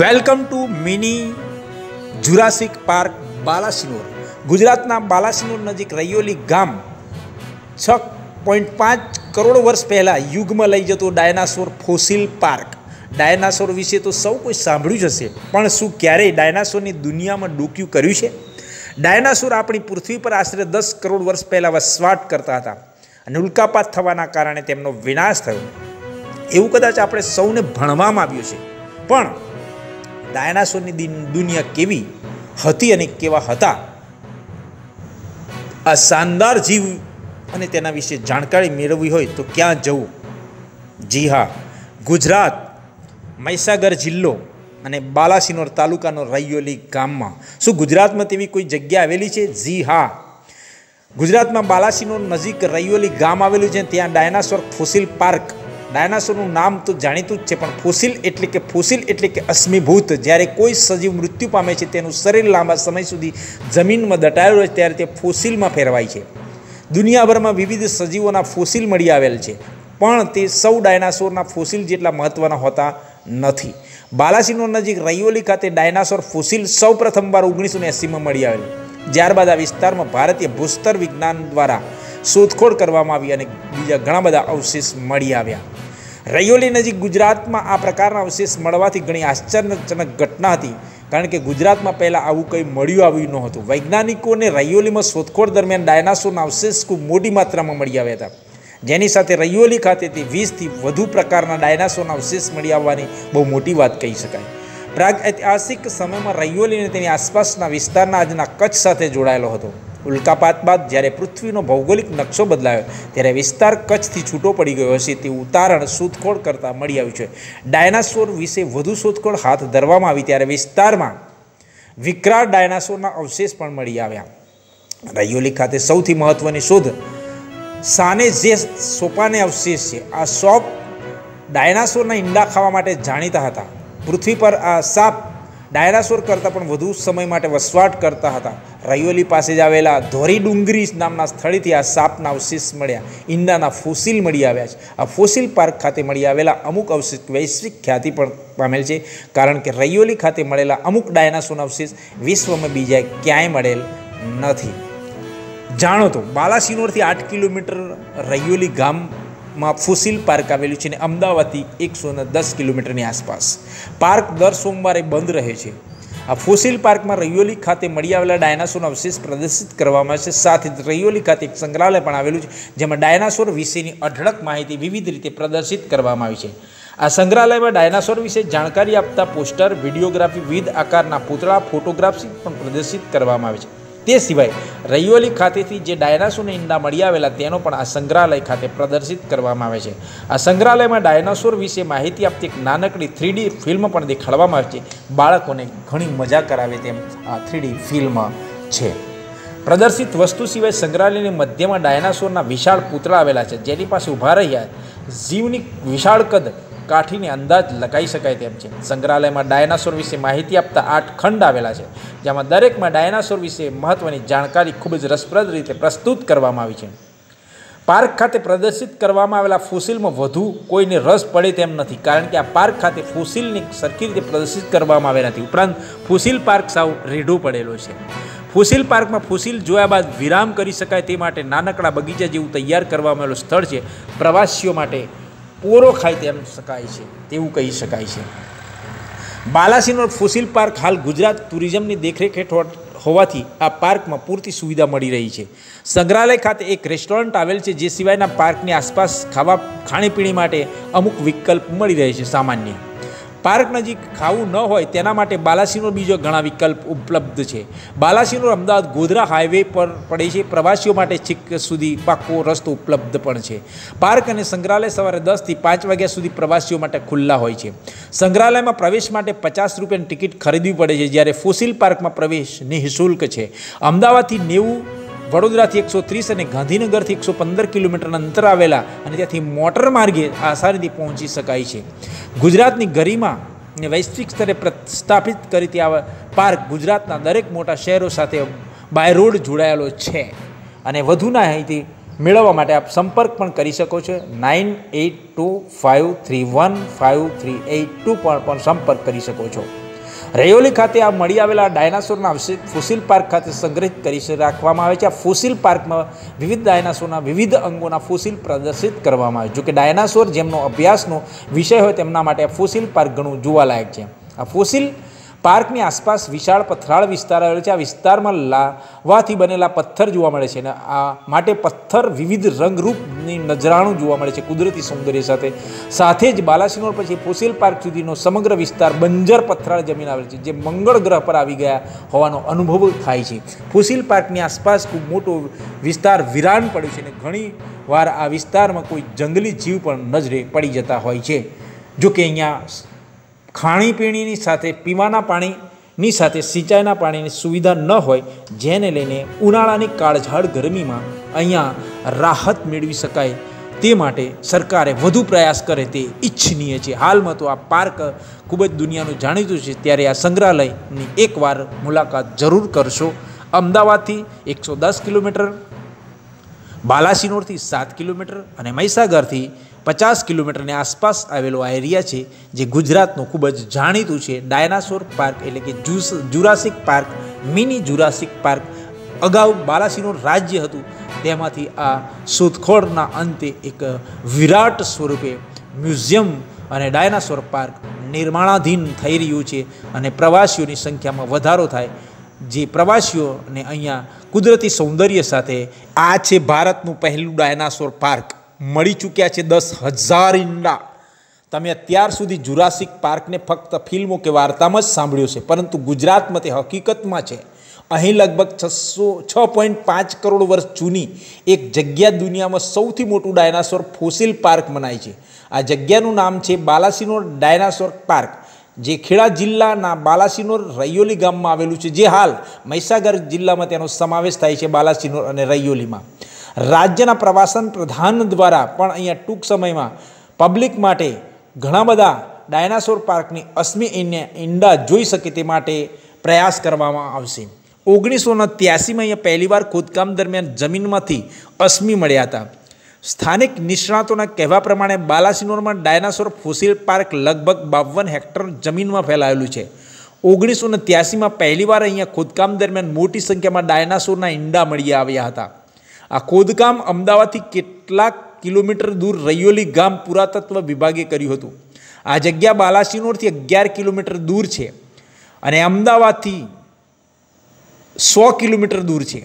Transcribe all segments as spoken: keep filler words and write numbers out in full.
Welcome to mini Jurassic park Balasinor. ગુજરાતના બાલાસિનોર નજીક રૈયોલી ગામ છ પોઈન્ટ પાંચ કરોડ વર્ષ પહેલાં યુગમાં લઈ જતો ડાયનાસોર ફોસિલ પાર્ક. ડાયનાસોર વિશે તો સૌ કોઈ સાંભળ્યું જ હશે, પણ શું ક્યારેય ડાયનાસોરની દુનિયામાં ડોક્યું કર્યું છે? ડાયનાસોર આપણી પૃથ્વી પર આશરે દસ કરોડ વર્ષ પહેલાં વસવાટ કરતા હતા અને ઉલ્કાપાત થવાના કારણે તેમનો વિનાશ થયો, એવું કદાચ આપણે સૌને ભણવામાં આવ્યું છે. પણ ડાયનાસોરની દુનિયા કેવી હતી અને કેવા હતા, આ શાનદાર જીવ અને તેના વિશે જાણકારી મેળવવી હોય તો ક્યાં જવું? જી હા, ગુજરાત મહીસાગર જિલ્લો અને બાલાસિનોર તાલુકાનો રૈયોલી ગામમાં. શું ગુજરાતમાં તેવી કોઈ જગ્યા આવેલી છે? જી હા, ગુજરાતમાં બાલાસિનોર નજીક રૈયોલી ગામ આવેલું છે. ત્યાં ડાયનાસોર ફોસિલ પાર્ક, ડાયનાસોરનું નામ તો જાણીતું જ છે, પણ ફોસિલ એટલે કે ફોસિલ એટલે કે અશ્મિભૂત, જ્યારે કોઈ સજીવ મૃત્યુ પામે છે તેનું શરીર લાંબા સમય સુધી જમીનમાં દટાયેલું રહે ત્યારે તે ફોસિલમાં ફેરવાય છે. દુનિયાભરમાં વિવિધ સજીવોના ફોસિલ મળી આવેલ છે, પણ તે સૌ ડાયનાસોરના ફોસિલ જેટલા મહત્ત્વના હોતા નથી. બાલાસિનોર નજીક રૈયોલી ખાતે ડાયનાસોર ફોસિલ સૌ પ્રથમવાર ઓગણીસો એંસીમાં મળી આવેલ. ત્યારબાદ આ વિસ્તારમાં ભારતીય ભૂસ્તર વિજ્ઞાન દ્વારા શોધખોળ કરવામાં આવી અને બીજા ઘણા બધા અવશેષ મળી આવ્યા. રૈયોલી નજીક ગુજરાતમાં આ પ્રકારના અવશેષ મળવાથી ઘણી આશ્ચર્યજનક ઘટના હતી, કારણ કે ગુજરાતમાં પહેલાં આવું કંઈ મળ્યું આવ્યું નહોતું. વૈજ્ઞાનિકોને રૈયોલીમાં શોધખોળ દરમિયાન ડાયનાસોરના અવશેષ ખૂબ મોટી માત્રામાં મળી આવ્યા હતા, જેની સાથે રૈયોલી ખાતેથી વીસથી વધુ પ્રકારના ડાયનાસોરના અવશેષ મળી આવવાની બહુ મોટી વાત કહી શકાય. પ્રાગઐતિહાસિક સમયમાં રૈયોલી અને તેની આસપાસના વિસ્તારના આજના કચ્છ સાથે જોડાયેલો હતો. ઉલ્કાપાત બાદ જ્યારે પૃથ્વીનો ભૌગોલિક નકશો બદલાયો ત્યારે વિસ્તાર કચ્છથી છૂટો પડી ગયો હશે, તે ઉદાહરણ શોધખોળ કરતાં મળી આવ્યું છે. ડાયનાસોર વિશે વધુ શોધખોળ હાથ ધરવામાં આવી ત્યારે વિસ્તારમાં વિકરાળ ડાયનાસોરના અવશેષ પણ મળી આવ્યા. રૈયોલી ખાતે સૌથી મહત્વની શોધ સાને જે સોપાને અવશેષ છે. આ સોપ ડાયનાસોરના ઈંડા ખાવા માટે જાણીતા હતા. પૃથ્વી પર આ સાપ ડાયનાસોર કરતાં પણ વધુ સમય માટે વસવાટ કરતા હતા. રૈયોલી પાસે જ આવેલા ધોરી ડુંગરી નામના સ્થળેથી આ સાપના અવશેષ મળ્યા, ઈંડાના ફોસિલ મળી આવ્યા છે. આ ફોસિલ પાર્ક ખાતે મળી આવેલા અમુક અવશેષ વૈશ્વિક ખ્યાતિ પણ પામેલ છે, કારણ કે રૈયોલી ખાતે મળેલા અમુક ડાયનાસોરના અવશેષ વિશ્વમાં બીજા ક્યાંય મળેલ નથી. જાણો તો બાલાસિનોરથી આઠ કિલોમીટર રૈયોલી ગામ માં ફોસિલ પાર્ક આવેલું છે અને અમદાવાદથી એકસો ને દસ કિલોમીટરની આસપાસ. પાર્ક દર સોમવારે બંધ રહે છે. આ ફોસિલ પાર્કમાં રૈયોલી ખાતે મળી આવેલા ડાયનાસોરના અવશેષ પ્રદર્શિત કરવામાં આવે છે. સાથે રૈયોલી ખાતે એક સંગ્રહાલય પણ આવેલું છે, જેમાં ડાયનાસોર વિશેની અઢળક માહિતી વિવિધ રીતે પ્રદર્શિત કરવામાં આવી છે. આ સંગ્રહાલયમાં ડાયનાસોર વિશે જાણકારી આપતા પોસ્ટર, વિડીયોગ્રાફી, વિવિધ આકારના પૂતળા, ફોટોગ્રાફ્સ પણ પ્રદર્શિત કરવામાં આવે છે. તે સિવાય રૈયોલી ખાતેથી જે ડાયનાસોરના ઈંડા મળી આવેલા તેનો પણ આ સંગ્રહાલય ખાતે પ્રદર્શિત કરવામાં આવે છે. આ સંગ્રહાલયમાં ડાયનાસોર વિશે માહિતી આપતી એક નાનકડી થ્રીડી ફિલ્મ પણ દેખાડવામાં આવે છે. બાળકોને ઘણી મજા કરાવે તેમ આ થ્રીડી ફિલ્મ છે. પ્રદર્શિત વસ્તુ સિવાય સંગ્રહાલયની મધ્યમાં ડાયનાસોરના વિશાળ પૂતળા આવેલા છે, જેની પાસે ઊભા રહ્યા જીવની વિશાળ કદ કાઠીને અંદાજ લગાવી શકાય તેમ છે. સંગ્રહાલયમાં ડાયનાસોર વિશે માહિતી આપતા આઠ ખંડ આવેલા છે, જેમાં દરેકમાં ડાયનાસોર વિશે મહત્ત્વની જાણકારી ખૂબ જ રસપ્રદ રીતે પ્રસ્તુત કરવામાં આવી છે. પાર્ક ખાતે પ્રદર્શિત કરવામાં આવેલા ફોસિલમાં વધુ કોઈને રસ પડે તેમ નથી, કારણ કે આ પાર્ક ખાતે ફોસિલની સરખી રીતે પ્રદર્શિત કરવામાં આવ્યા નથી. ઉપરાંત ફોસિલ પાર્ક સાવ રેઢો પડેલો છે. ફોસિલ પાર્કમાં ફોસિલ જોયા બાદ વિરામ કરી શકાય તે માટે નાનકડા બગીચા જેવું તૈયાર કરવામાં આવેલું સ્થળ છે. પ્રવાસીઓ માટે પોરો ખાય તેમ શકાય છે, તેવું કહી શકાય છે. બાલાસિનોર ફોસિલ પાર્ક હાલ ગુજરાત ટુરિઝમની દેખરેખ હેઠળ હોવાથી આ પાર્કમાં પૂરતી સુવિધા મળી રહી છે. સંગ્રહાલય ખાતે એક રેસ્ટોરન્ટ આવેલ છે, જે સિવાયના પાર્કની આસપાસ ખાવા ખાણીપીણી માટે અમુક વિકલ્પ મળી રહે છે. સામાન્ય પાર્ક નજીક ખાવું ન હોય તેના માટે બાલાસિનોર બીજો ઘણા વિકલ્પ ઉપલબ્ધ છે. બાલાસિનોર અમદાવાદ ગોધરા હાઈવે પર પડે છે. પ્રવાસીઓ માટે છેક સુધી પાકો રસ્તો ઉપલબ્ધ પણ છે. પાર્ક અને સંગ્રહાલય સવારે દસથી પાંચ વાગ્યા સુધી પ્રવાસીઓ માટે ખુલ્લા હોય છે. સંગ્રહાલયમાં પ્રવેશ માટે પચાસ રૂપિયાની ટિકિટ ખરીદવી પડે છે, જ્યારે ફોસિલ પાર્કમાં પ્રવેશ નિઃશુલ્ક છે. અમદાવાદથી નેવું, વડોદરાથી એકસો ત્રીસ અને ગાંધીનગરથી એકસો પંદર કિલોમીટરના અંતર આવેલા અને ત્યાંથી મોટર માર્ગે આસાનીથી પહોંચી શકાય છે. ગુજરાતની ગરિમા ને વૈશ્વિક સ્તરે પ્રસ્થાપિત કરી ત્યાં પાર્ક ગુજરાતના દરેક મોટા શહેરો સાથે બાય રોડ જોડાયેલો છે. અને વધુના માહિતી મેળવવા માટે આપ સંપર્ક પણ કરી શકો છો. Nine eight two five three one five three eight two પર પણ સંપર્ક કરી શકો છો. रयोली खाते आ मळी आवेला डायनासोरना अवशेष फॉसिल पार्क खाते संग्रहित करी राखवामां आवे छे। आ फॉसिल पार्क में विविध डायनासोरना विविध अंगोना फॉसिल प्रदर्शित करवामां आवे। जो कि डायनासोर जेमनो अभ्यासनो विषय होय तेमना माटे फॉसिल पार्क घणुं जोवालायक छे। आ फॉसिल पार्कनी आसपास विशाळ पथराळ विस्तार आवेलो छे। आ विस्तारमां लावाथी बनेला पत्थर जोवा मळे छे अने आ माटे पत्थर विविध रंगरूपनी नजराणुं जोवा मळे छे। कुदरती सौंदर्य साथे साथे ज बालासिनोर पछी फॉसिल पार्क सुधीनो समग्र विस्तार बंजर पथराळ जमीन आवेली छे, जे मंगळ ग्रह पर आवी गया होवानो अनुभव थाय छे। फॉसिल पार्कनी आसपास खूब मोटो विस्तार वीरान पड्यो छे अने घणीवार आ विस्तारमां कोई जंगली जीव पण नजरे पड़ी जता होय छे। जो के अहींया खाणीपीणीनी साथे पीवाना पाणीनी साथे सिंचाईना पाणीनी सुविधा न होय, जेने लईने उनाळानी काळझाळ गरमीमां अहींया राहत मेळवी शकाय ते माटे सरकारे वधु प्रयास करे ते इच्छनीय छे। हालमां तो आ पार्क खूब ज दुनियानुं जाणीतुं छे, त्यारे आ संग्रहालयनी एकवार मुलाकात जरूर करशो। अमदावादथी एक सौ दस किलोमीटर, बालासिनोरथी सात किलोमीटर अने महीसागरथी पचास किलोमीटर ने आसपास आवेलो आ एरिया छे, जे गुजरातनो खूब ज जाणीतुं छे। डायनासोर पार्क एटले के जुस Jurassic park, mini Jurassic park अगाऊ बालासिनोर राज्य हतुं, तेमांथी आ शोधखोळना अंते एक विराट स्वरूपे म्युझियम अने डायनासोर पार्क निर्माणाधीन थई रह्युं छे अने प्रवासीओनी संख्यामां वधारो थाय, जे प्रवासीओने अहींया कुदरती सौंदर्य साथे। आ छे भारतनुं पहेलुं डायनासोर पार्क। मळी चूक्या छे दस हज़ार ईंडा। तमे अत्यार सुधी जुरासिक पार्क ने फक्त फिल्मों के वार्ता में सांभळ्यो छे, परंतु गुजरात में ते हकीकत में छे। अहीं लगभग छसो छ पॉइंट पांच करोड़ वर्ष जूनी एक जग्या दुनिया में सौथी मोटुं डायनासोर फॉसिल पार्क मनाय छे। आ जग्यानुं नाम छे बालासिनोर डायनासोर पार्क, जे खेड़ा जिल्लाना बालासिनोर रयोली गाम में आवेलुं छे, जे हाल महीसागर जिल्ला में तेनो समावेश थाय छे। बालासिनोर अने रयोली में राज्यना प्रवासन प्रधान द्वारा पण अहींया टूंक समय में पब्लिक माटे घणा बधा डायनासोर पार्कनी अस्मी ईंडा जोई शके ते माटे प्रयास करवामां आवशे। ओगनीस सौ त्यासी में अहींया पहलीवार खोदकाम दरमियान जमीनमांथी अस्मी मळ्या हता। स्थानिक निष्णातोना कहेवा प्रमाणे बालासिनोर में डायनासोर फॉसिल पार्क लगभग बावन हेक्टर जमीन में फैलायेलू है। ओगनीस सौ त्यासी में पहलीवार अहींया खोदकाम दरमियान मोटी संख्या में डायनासोरना ईंडा मळी आव्या हता। आ खोदकाम अमदावादथी केटलाक किलोमीटर दूर रयोली गाम पुरातत्व विभागे कर्युं हतुं। आ जग्या बालासिनोरथी अगियार किलोमीटर दूर छे अने अमदावादथी सौ किलोमीटर दूर छे।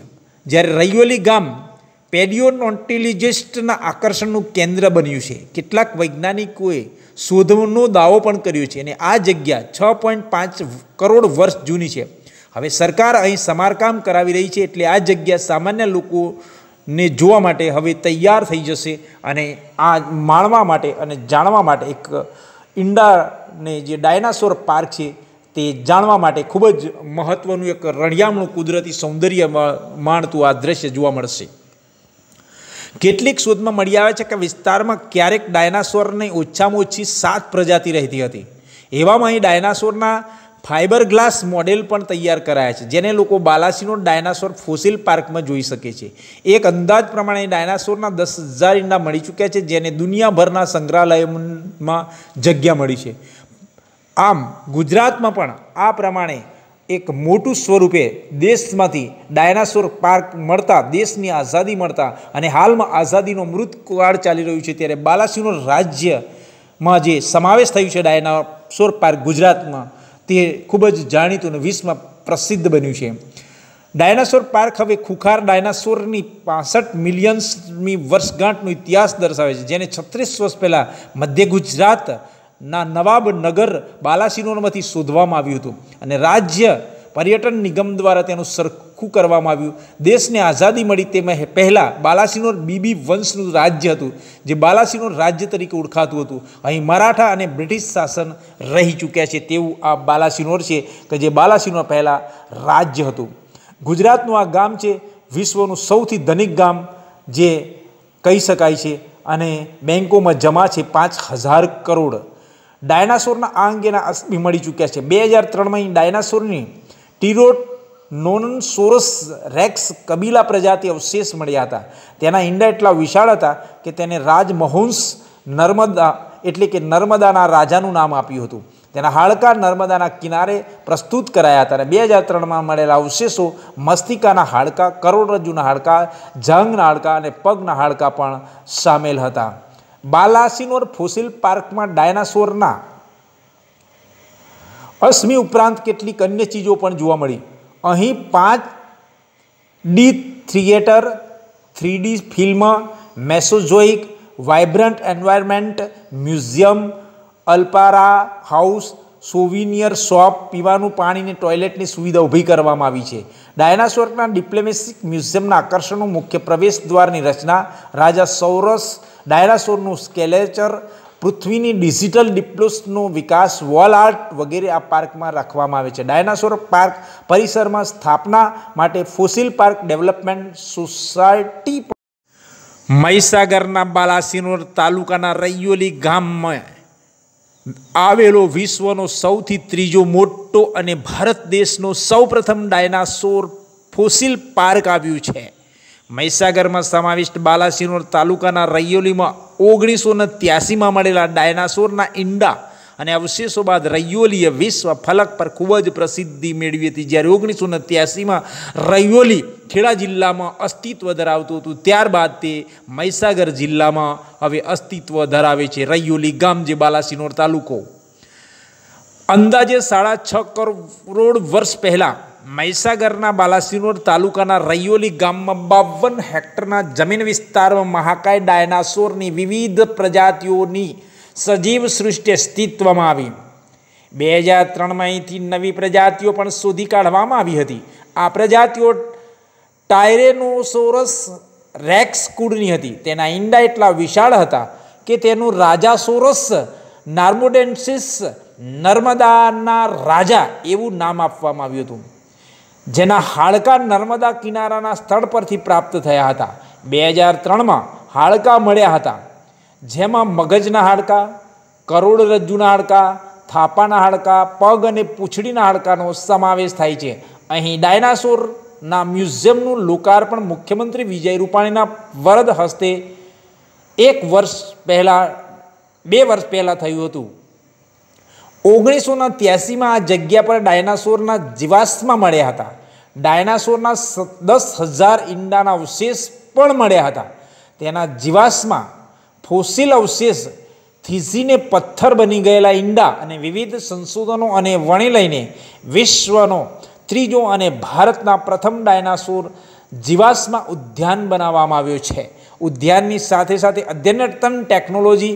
ज्यारे रयोली गाम पेडियोनोन्टिलिजिस्टना आकर्षणनुं केन्द्र बन्युं छे। केटलाक वैज्ञानिकोए शोधनो दावो पण कर्यो छे अने आ जग्या छ पॉइंट पांच करोड़ वर्ष जूनी छे। हवे सरकार अहीं समारकाम करावी रही छे, एटले आ जग्या सामान्य लोको ने जोवा माटे हवे तैयार थई जशे अने आ माणवा माटे अने जाणवा माटे एक ईंडा ने जे डायनासोर पार्क छे ते जाणवा माटे खूब ज महत्वनुं एक रळियामणुं कुदरती सौंदर्य माणतुं आ दृश्य जोवा मळशे। केटलीक शोधमां मळी आवे छे के विस्तारमां क्यारेक डायनासोरनी ओछामां ओછી सात प्रजाति रहेती हती। एवामां अहीं डायनासोरना फाइबर ग्लास मॉडेल पण तैयार कराया है, जेने लोको बालासिनोर डायनासोर फॉसिल पार्क में जोई सके छे। एक अंदाज प्रमाणे डायनासोरना दस हज़ार ईंडा मळी चूक्या छे, जेने दुनियाभरना संग्रहालयोमां जग्या मळी छे। आम गुजरातमां पण आ प्रमाणे एक मोटू स्वरूपे देशमांथी डायनासोर पार्क मळता देशनी आज़ादी मळता अने हालमां आज़ादीनो अमृतकाळ चाली रह्यो छे, त्यारे बालासिनोर राज्यमां जे समावेश थयो छे डायनासोर पार्क गुजरातमां ते खूब ज जाणीतुं अने विश्वमां प्रसिद्ध बन्युं छे। डायनासोर पार्क हवे खुखार डायनासोरनी पांसठ मिलियनमी वर्षगांठनो इतिहास दर्शावे छे, जेने छत्रीस वर्ष पहेला मध्य गुजरातना नवाबनगर बालासिनोरमांथी शोधवामां आव्युं हतुं अने राज्य पर्यटन निगम द्वारा तेनुं सरखुं करवामां आव्युं। देशने आज़ादी मळी ते पहेला बालासिनोर बीबी वंशनुं राज्य हतुं, जे बालासिनोर राज्य तरीके ओळखातुं हतुं। अहीं मराठा अने ब्रिटिश शासन रही चूक्या छे तेवुं आ बालासिनोर छे, के जे बालासिनोर पहेला राज्य हतुं। गुजरातनुं आ गाम छे विश्वनुं सौथी धनिक गाम जे कही शकाय छे अने बेंकोमां जमा छे पांच हज़ार करोड़। डायनासोरना आ अंगेना अस्मी मळी चूक्या छे। बे हज़ार त्रण में डायनासोरनी टीरोनोनोसोरस रेक्स कबीला प्रजाति अवशेष मळ्या हता। तेना ईंडा एटला विशाळ हता के तेने राजमहोंस नर्मदा एटले के नर्मदाना राजानुं नाम आप्युं हतुं। તેના હાડકા નર્મદાના કિનારે પ્રસ્તુત કરાયા હતા અને બે હજાર ત્રણમાં મળેલા અવશેષો મસ્તિકાના હાડકા, કરોડરજ્જુના હાડકા, જાંઘના હાડકા અને પગના હાડકા પણ સામેલ હતા। बालासिनोर फॉसिल पार्क में डायनासोर ना अश्मी उपरांत केटलीक अन्य चीजों पण जोवा मळी। अहीं पांच D theatre, three D film, Mesozoic vibrant environment museum, अल्पारा हाउस, सोविनियर शॉप, पीवानुं पाणी ने टॉयलेटनी सुविधा ऊभी करवामां आवी छे। डायनासोरना डिप्लोमेसिक म्यूजियमना आकर्षणों मुख्य प्रवेश द्वारनी रचना राजा सौरस, डायनासोरनुं स्केलेचर, पृथ्वीनी डिजिटल डिप्लोसनो विकास, वॉल आर्ट वगैरह आ पार्क में राखवामां आवे छे। डायनासोर पार्क परिसर में स्थापना माटे फॉसिल पार्क डेवलपमेंट सोसायटी महीसागरना बालासिनोर तालुकाना रैयोली गाम में आवेलो विश्वनो सौथी त्रीजो मोटो अने भारत देशनो सौप्रथम डायनासोर फॉसिल पार्क आव्युं छे। महीसागर में समाविष्ट बालासिनोर तालुकाना रैयोली में ओगनीस सौ त्यासी में मळेला डायनासोरना ईंडा अने अवशेषों बाद रैयोलीए विश्व फलक पर खूबज प्रसिद्धि मेळवी हती। ज्यारे ओगनीस सौ त्यासी में रैयोली खेड़ा जिल्ला में अस्तित्व धरावतुं हतुं, त्यारबाद ते महीसागर जिल्ला में हवे अस्तित्व धरावे छे। रैयोली गाम जे बालासिनोर तालुको अंदाजे साढ़ा छ करोड़ वर्ष पहला महीसागरना बालासिनोर तालुकाना रैयोली गाम में बावन हेक्टरना जमीन विस्तार में महाकाय डायनासोरनी विविध प्रजातिओनी सजीव सृष्टि अस्तित्व में आई। बे हज़ार त्रण में अहींथी नवी प्रजातिओ पण शोधी काढवामां आवी हती। आ प्रजातिओ टायरेनोसोरस रेक्स कुळनी हती। तेना ईंडा एटला विशाळ हता के तेनुं राजासोरस नार्मोडेन्सिस नर्मदाना राजा एवुं नाम आपवामां आव्युं हतुं। जेना हाड़का नर्मदा किनाराना स्थल परथी प्राप्त थया हता। बे हज़ार त्रण में हाड़का मळ्या हता जेमां मगजना हाड़का, करोड़रज्जुना हाड़का, थापाना हाड़का, पग अने पूंछडीना हाड़कानो समावेश थाय छे। अहीं डायनासोरना म्यूजियमनुं लोकार्पण मुख्यमंत्री विजय रूपाणीना वरद हस्ते एक वर्ष पहला बे वर्ष पहला थयुं हतुं। ओगनीस सौ त्यासी में आ जगह पर डायनासोरना जीवाश्म मळ्या हता। डायनासोरना दस हज़ार ईंडाना अवशेष पण मळ्या हता। तेना जीवाश्म फॉसिल अवशेष थीसीने पत्थर बनी गयेला ईंडा अने विविध संशोधनों अने वणी लईने विश्वनो त्रीजो अने भारतना प्रथम डायनासोर जीवाश्म उद्यान बनावामां आव्यो छे। उद्याननी साथे साथे अद्यतन टेक्नोलॉजी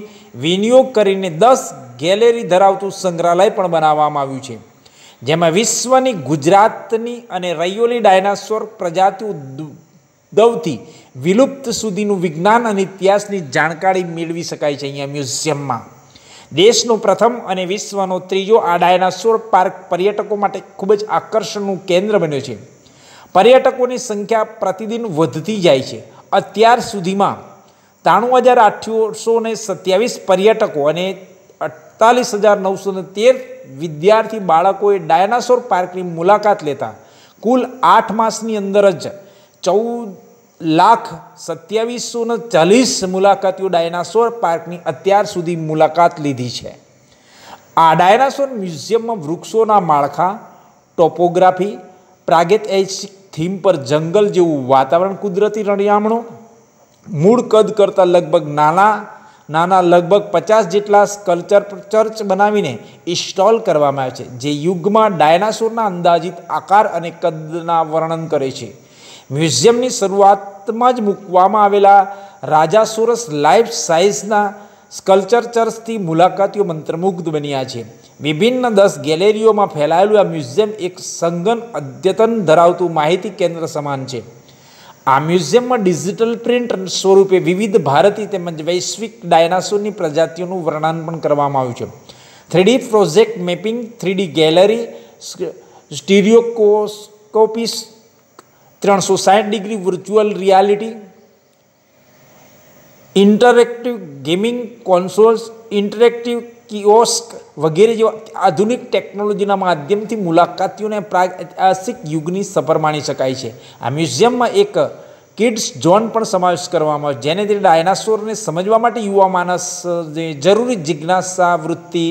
विनियोग करीने दस ગેલેરી ધરાવતું સંગ્રહાલય પણ બનાવવામાં આવ્યું છે, જેમાં વિશ્વની ગુજરાતની અને રૈયોલી ડાયનાસોર પ્રજાતિ ઉદ્ભવથી વિલુપ્ત સુધીનું વિજ્ઞાન અને ઇતિહાસની જાણકારી મેળવી શકાય છે। અહીંયા મ્યુઝિયમમાં દેશનો પ્રથમ અને વિશ્વનો ત્રીજો આ ડાયનાસોર પાર્ક પર્યટકો માટે ખૂબ જ આકર્ષણનું કેન્દ્ર બન્યો છે। પર્યટકોની સંખ્યા પ્રતિદિન વધતી જાય છે। અત્યાર સુધીમાં ત્રાણું હજાર આઠસો ને સત્યાવીસ પર્યટકો અને अड़तालीस हज़ार नौ सौ तेर विद्यार्थी बाळकोए डायनासोर पार्कनी मुलाकात लेता कुल आठ मासनी अंदर ज चौदह लाख सत्यावीस सौ चालीस मुलाकातीओ डायनासोर पार्कनी अत्यार सुधी मुलाकात लीधी छे। आ डायनासोर म्यूजियम में वृक्षोना माळखा, टोपोग्राफी, प्रागैतिहासिक थीम पर जंगल जेवुं वातावरण, कुदरती रळियामणो, मूळ कद करता लगभग नाना नाना लगभग पचास जेटला स्कल्पचर चर्च बनावीने इंस्टॉल करवामां आव्या छे, जे युगमां डायनासोरना अंदाजित आकार अने कदना वर्णन करे छे। म्यूजियमनी शरूआतमां ज मूकवामां आवेला राजासोरस लाइफ साइजना स्कल्पचर चर्चथी मुलाकातीओ मंत्रमुग्ध बन्या छे। विभिन्न दस गैलेरीओमां फैलायेलुं आ म्यूजियम एक संगन अद्यतन धरावतुं माहिती केंद्र समान छे। आ म्यूजियम में डिजिटल प्रिंट स्वरूपे विविध भारतीय तेमज वैश्विक डायनासोरनी प्रजातिओनुं वर्णन पण करवामां आव्युं छे। Three D project mapping, three D gallery, stereoscopes, त्रण सौ साठ degree virtual reality, interactive gaming consoles, interactive kiosk वगैरह जो आधुनिक टेक्नोलॉजीना माध्यम थी मुलाकातीओने प्रागैतिहासिक युगनी सफर माणी शकाय छे। आ म्यूजियम में एक किड्स जोन पण समावेश करवामां आव्यो, जेने डायनासोर ने समजवा माटे युवा मानस जरूरी जिज्ञासा वृत्ति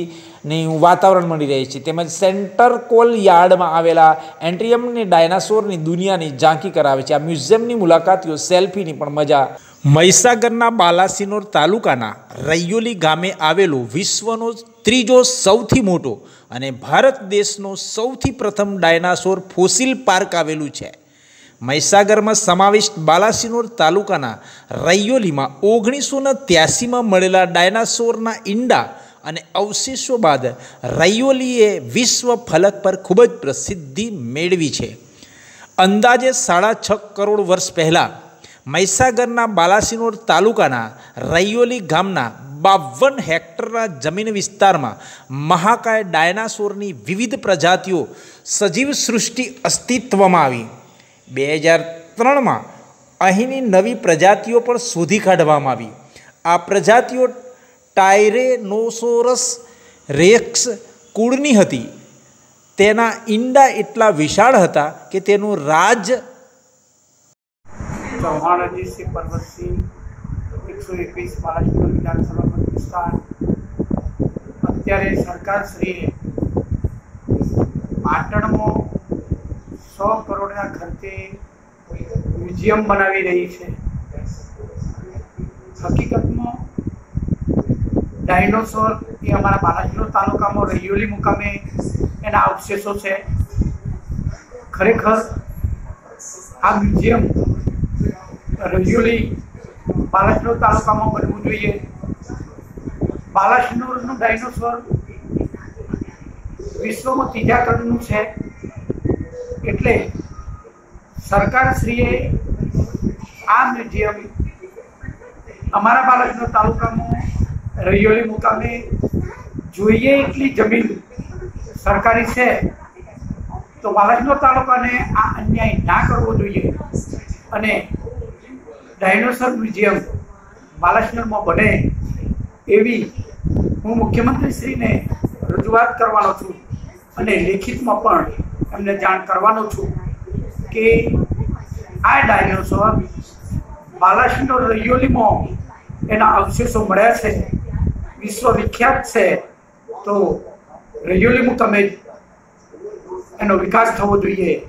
वातावरण मळी रहे छे। तेमज सेंटर कोल यार्ड में आवेला एंट्रियम ने डायनासोर नी दुनिया नी झांकी करावे छे। आ म्यूजियम नी मुलाकातीओ सेल्फी नी पण मजा। મહીસાગરના બાલાસિનોર તાલુકાના રૈયોલી ગામે આવેલો વિશ્વનો ત્રીજો સૌથી મોટો અને ભારત દેશનો સૌથી પ્રથમ ડાયનાસોર ફોસિલ પાર્ક આવેલું છે। મહીસાગરમાં સમાવિષ્ટ બાલાસિનોર તાલુકાના રૈયોલીમાં ઓગણીસો ને ત્યાસીમાં મળેલા ડાયનાસોરના ઈંડા અને અવશેષો બાદ રૈયોલીએ વિશ્વ ફલક પર ખૂબ જ પ્રસિદ્ધિ મેળવી છે। અંદાજે સાડા છ કરોડ વર્ષ પહેલાં મહીસાગરના બાલાસિનોર તાલુકાના રૈયોલી ગામના બાવન હેક્ટરના જમીન વિસ્તારમાં મહાકાય ડાયનાસોરની વિવિધ પ્રજાતિઓ સજીવ સૃષ્ટિ અસ્તિત્વમાં આવી। બે હજાર ત્રણમાં અહીંની નવી પ્રજાતિઓ પણ શોધી કાઢવામાં આવી। આ પ્રજાતિઓ ટાયરેનોસોરસ રેક્સ કુળની હતી। તેના ઈંડા એટલા વિશાળ હતા કે તેનું રાજ चौहान अजीत सिंह परवत सिंह एक सौ एकस महाराष्ट्र विधानसभा प्रतिष्ठान अत्यारे सरकार श्री पाटण में सौ करोड़ खर्चे म्यूजियम बनावी रही है। हकीकत में डायनोसोर ये अमरा बालासिनोर तालुका में रैयोली मुकामे एना अवशेषों से खरेखर आ म्यूजियम रैयोली बालासिनोर तालुका में बनवू जोईए। बालासिनोर नो डायनोसोर विश्व में तीजा कदनु छे एटले सरकार श्रीए आ म्यूजियम अमरा बालासिनोर तालुका में रैयोली मुकामे जोईए एटली जमीन सरकारी छे तो बालासिनोर तालुका ने आ अन्याय ना करवो जोईए अने डायनोसोर म्यूजियम बालासिनोर में बने एवी हूँ मुख्यमंत्री श्री ने रजूआत करवानो छूं अने लिखित में पण एमने जाण करवानो छूं के आ डायनोसोर बालासिनोर रैयोली में एना अवशेषो मळ्या छे विश्वविख्यात छे तो रैयोली मुकामे एनो विकास थवो जोईए।